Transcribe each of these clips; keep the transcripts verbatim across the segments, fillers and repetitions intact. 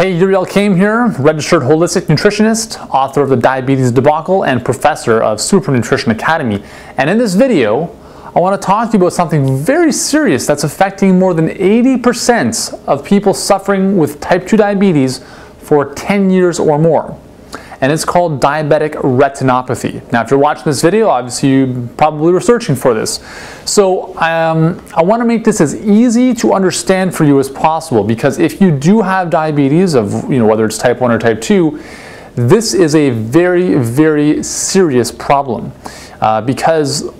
Hey, Yuri Elkaim here, registered holistic nutritionist, author of The Diabetes Debacle, and professor of Super Nutrition Academy. And in this video, I want to talk to you about something very serious that's affecting more than eighty percent of people suffering with type two diabetes for ten years or more. And it's called diabetic retinopathy. Now, if you're watching this video, obviously you probably were searching for this. So um, I want to make this as easy to understand for you as possible, because if you do have diabetes, of you know whether it's type one or type two, this is a very, very serious problem, uh, because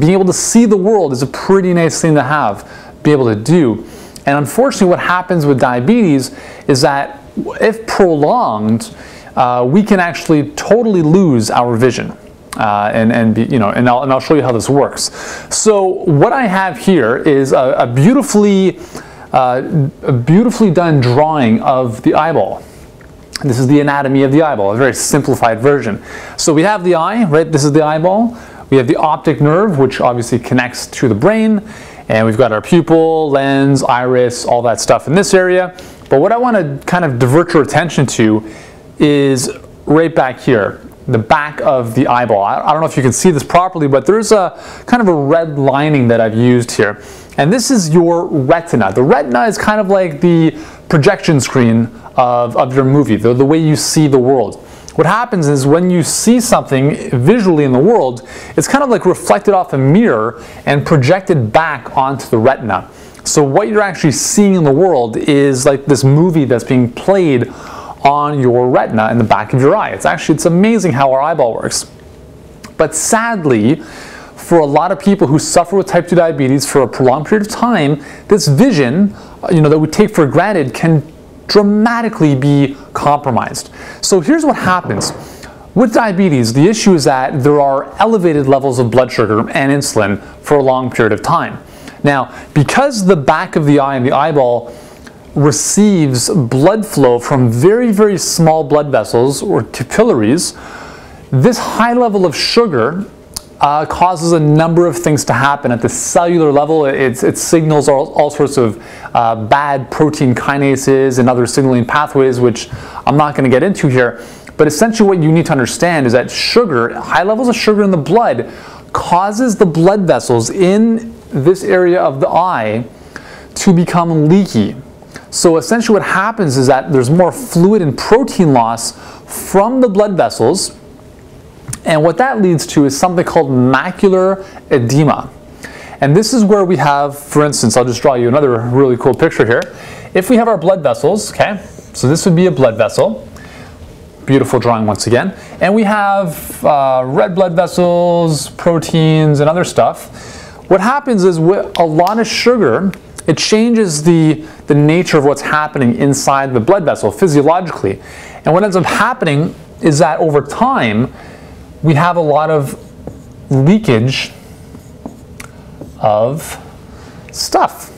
being able to see the world is a pretty nice thing to have, be able to do. And unfortunately, what happens with diabetes is that if prolonged, Uh, we can actually totally lose our vision, uh, and and be, you know, and I'll and I'll show you how this works. So what I have here is a, a beautifully, uh, a beautifully done drawing of the eyeball. This is the anatomy of the eyeball, a very simplified version. So we have the eye, right? This is the eyeball. We have the optic nerve, which obviously connects to the brain, and we've got our pupil, lens, iris, all that stuff in this area. But what I want to kind of divert your attention to is right back here, the back of the eyeball. I don't know if you can see this properly, but there's a kind of a red lining that I've used here. And this is your retina. The retina is kind of like the projection screen of, of your movie, the, the way you see the world. What happens is when you see something visually in the world, it's kind of like reflected off a mirror and projected back onto the retina. So what you're actually seeing in the world is like this movie that's being played on your retina in the back of your eye. It's actually, it's amazing how our eyeball works. But sadly, for a lot of people who suffer with type two diabetes for a prolonged period of time, this vision, you know, that we take for granted can dramatically be compromised. So here's what happens. With diabetes, the issue is that there are elevated levels of blood sugar and insulin for a long period of time. Now, because the back of the eye and the eyeball receives blood flow from very, very small blood vessels or capillaries, this high level of sugar uh, causes a number of things to happen. At the cellular level, it, it signals all, all sorts of uh, bad protein kinases and other signaling pathways, which I'm not going to get into here. But essentially what you need to understand is that sugar, high levels of sugar in the blood, causes the blood vessels in this area of the eye to become leaky. So essentially what happens is that there's more fluid and protein loss from the blood vessels, and what that leads to is something called macular edema. And this is where we have, for instance, I'll just draw you another really cool picture here. If we have our blood vessels, okay, so this would be a blood vessel. Beautiful drawing once again. And we have uh, red blood vessels, proteins, and other stuff. What happens is with a lot of sugar, it changes the, the nature of what's happening inside the blood vessel physiologically. And what ends up happening is that over time, we have a lot of leakage of stuff,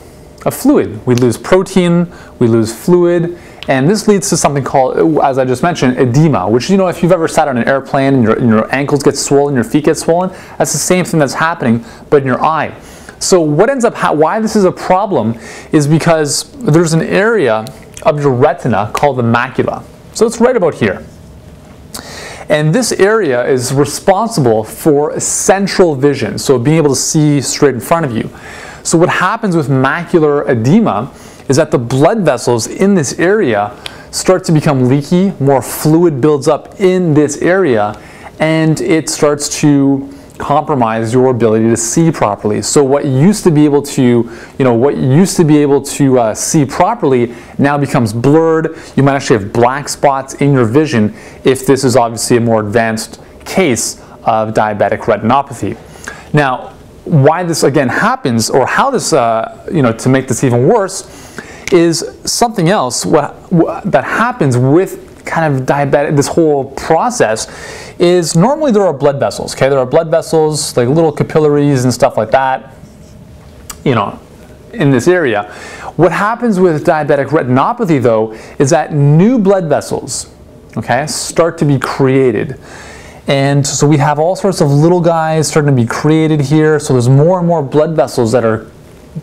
of fluid. We lose protein, we lose fluid, and this leads to something called, as I just mentioned, edema, which, you know, if you've ever sat on an airplane and your, and your ankles get swollen, your feet get swollen, that's the same thing that's happening, but in your eye. So what ends up, how, why this is a problem is because there's an area of your retina called the macula. So it's right about here. And this area is responsible for central vision, so being able to see straight in front of you. So what happens with macular edema is that the blood vessels in this area start to become leaky, more fluid builds up in this area, and it starts to compromise your ability to see properly. So what used to be able to, you know, what used to be able to uh, see properly now becomes blurred. You might actually have black spots in your vision if this is obviously a more advanced case of diabetic retinopathy. Now, why this again happens, or how this, uh, you know, to make this even worse, is something else what, what, that happens with kind of diabetic, this whole process is normally there are blood vessels, okay? There are blood vessels, like little capillaries and stuff like that, you know, in this area. What happens with diabetic retinopathy, though, is that new blood vessels, okay, start to be created. And so we have all sorts of little guys starting to be created here, so there's more and more blood vessels that are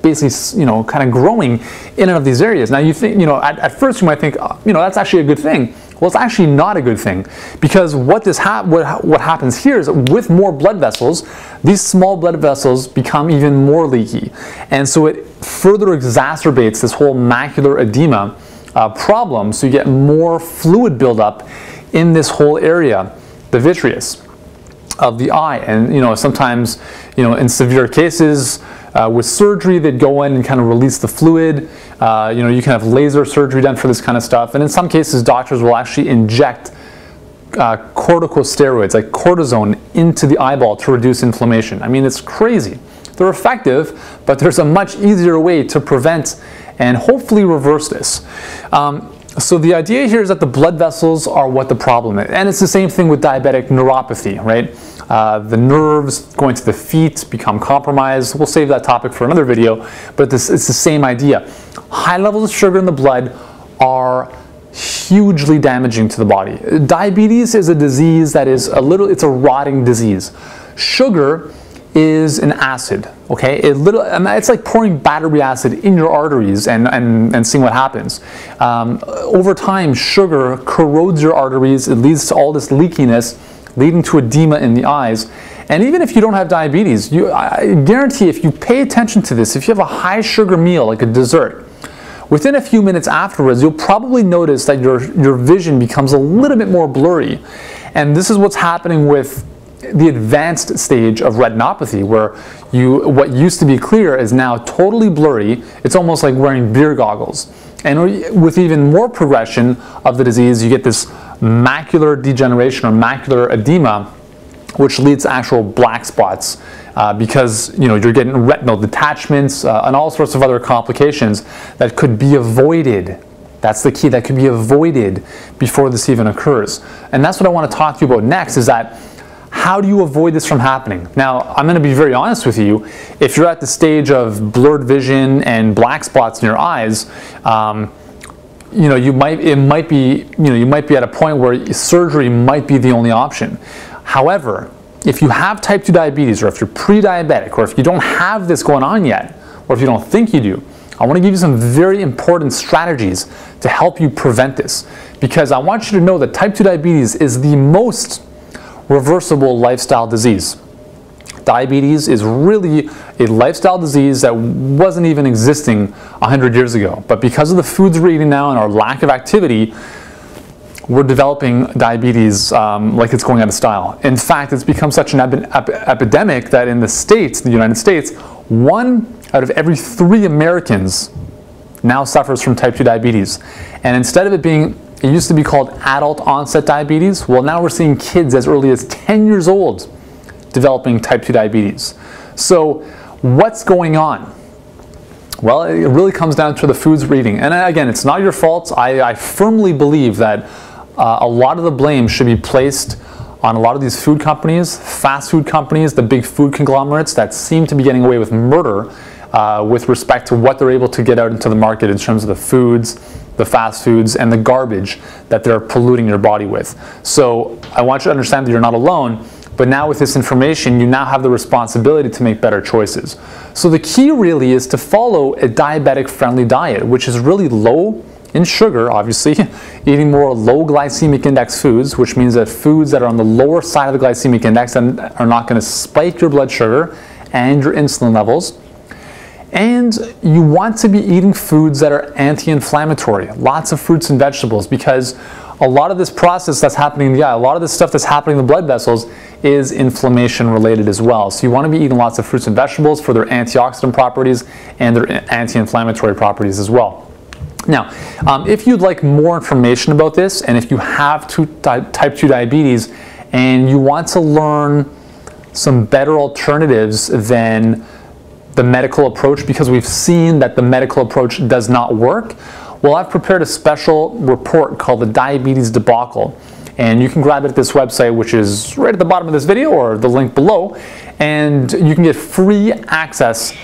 basically, you know, kind of growing in and of these areas. Now, you think, you know, at, at first you might think, oh, you know, that's actually a good thing. Well, it's actually not a good thing, because what this ha what, what happens here is with more blood vessels, these small blood vessels become even more leaky, and so it further exacerbates this whole macular edema uh, problem. So you get more fluid buildup in this whole area, the vitreous of the eye, and you know sometimes, you know, in severe cases. Uh, with surgery, they'd go in and kind of release the fluid. Uh, you know, you can have laser surgery done for this kind of stuff. And in some cases, doctors will actually inject uh, corticosteroids, like cortisone, into the eyeball to reduce inflammation. I mean, it's crazy. They're effective, but there's a much easier way to prevent and hopefully reverse this. Um, So the idea here is that the blood vessels are what the problem is. And it's the same thing with diabetic neuropathy, right? Uh, the nerves going to the feet become compromised. We'll save that topic for another video, but this, it's the same idea. High levels of sugar in the blood are hugely damaging to the body. Diabetes is a disease that is a little, it's a rotting disease. Sugar is an acid, okay? It little, it's like pouring battery acid in your arteries and, and, and seeing what happens. Um, over time, sugar corrodes your arteries. It leads to all this leakiness, leading to edema in the eyes. And even if you don't have diabetes, you, I guarantee if you pay attention to this, if you have a high sugar meal, like a dessert, within a few minutes afterwards, you'll probably notice that your, your vision becomes a little bit more blurry. And this is what's happening with the advanced stage of retinopathy, where you what used to be clear is now totally blurry. It's almost like wearing beer goggles. And with even more progression of the disease, you get this macular degeneration or macular edema, which leads to actual black spots uh, because you know you're getting retinal detachments uh, and all sorts of other complications that could be avoided. That's the key, that could be avoided before this even occurs. And that's what I want to talk to you about next, is that how do you avoid this from happening? Now, I'm going to be very honest with you. If you're at the stage of blurred vision and black spots in your eyes, um, you know, you might it might be you know you might be at a point where surgery might be the only option. However, if you have type two diabetes, or if you're pre-diabetic, or if you don't have this going on yet, or if you don't think you do, I want to give you some very important strategies to help you prevent this, because I want you to know that type two diabetes is the most reversible lifestyle disease. Diabetes is really a lifestyle disease that wasn't even existing a hundred years ago. But because of the foods we're eating now and our lack of activity, we're developing diabetes um, like it's going out of style. In fact, it's become such an ep ep epidemic that in the States, the United States, one out of every three Americans now suffers from type two diabetes. And instead of it being It used to be called adult onset diabetes. Well, now we're seeing kids as early as ten years old developing type two diabetes. So what's going on? Well, it really comes down to the foods we're eating. And again, it's not your fault. I, I firmly believe that uh, a lot of the blame should be placed on a lot of these food companies, fast food companies, the big food conglomerates that seem to be getting away with murder uh, with respect to what they're able to get out into the market in terms of the foods, the fast foods, and the garbage that they're polluting your body with. So I want you to understand that you're not alone, but now with this information, you now have the responsibility to make better choices. So the key really is to follow a diabetic-friendly diet, which is really low in sugar, obviously, eating more low glycemic index foods, which means that foods that are on the lower side of the glycemic index and are not going to spike your blood sugar and your insulin levels. And you want to be eating foods that are anti-inflammatory, lots of fruits and vegetables, because a lot of this process that's happening in the eye, a lot of this stuff that's happening in the blood vessels is inflammation related as well. So you want to be eating lots of fruits and vegetables for their antioxidant properties and their anti-inflammatory properties as well. Now, um, if you'd like more information about this, and if you have type two diabetes and you want to learn some better alternatives than the medical approach, because we've seen that the medical approach does not work, well, I've prepared a special report called The Diabetes Debacle, and you can grab it at this website, which is right at the bottom of this video or the link below, and you can get free access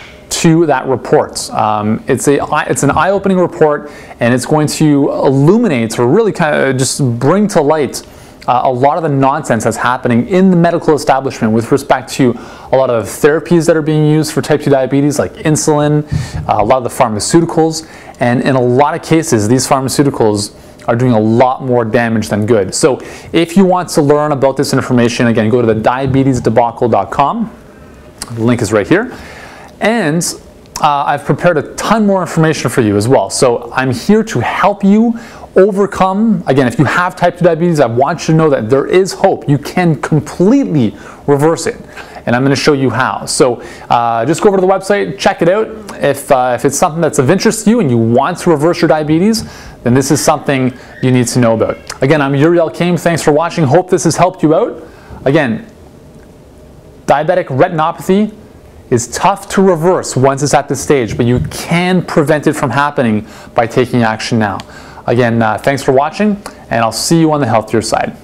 to that report. Um, it's a it's an eye-opening report, and it's going to illuminate, or really kind of just bring to light uh, a lot of the nonsense that's happening in the medical establishment with respect to a lot of the therapies that are being used for type two diabetes, like insulin, uh, a lot of the pharmaceuticals, and in a lot of cases, these pharmaceuticals are doing a lot more damage than good. So if you want to learn about this information, again, go to the diabetes debacle dot com. The link is right here. And uh, I've prepared a ton more information for you as well. So I'm here to help you overcome, again, if you have type two diabetes, I want you to know that there is hope. You can completely reverse it. And I'm going to show you how. So uh, just go over to the website, check it out. If, uh, if it's something that's of interest to you and you want to reverse your diabetes, then this is something you need to know about. Again, I'm Yuri Elkaim. Thanks for watching. Hope this has helped you out. Again, diabetic retinopathy is tough to reverse once it's at this stage, but you can prevent it from happening by taking action now. Again, uh, thanks for watching, and I'll see you on the healthier side.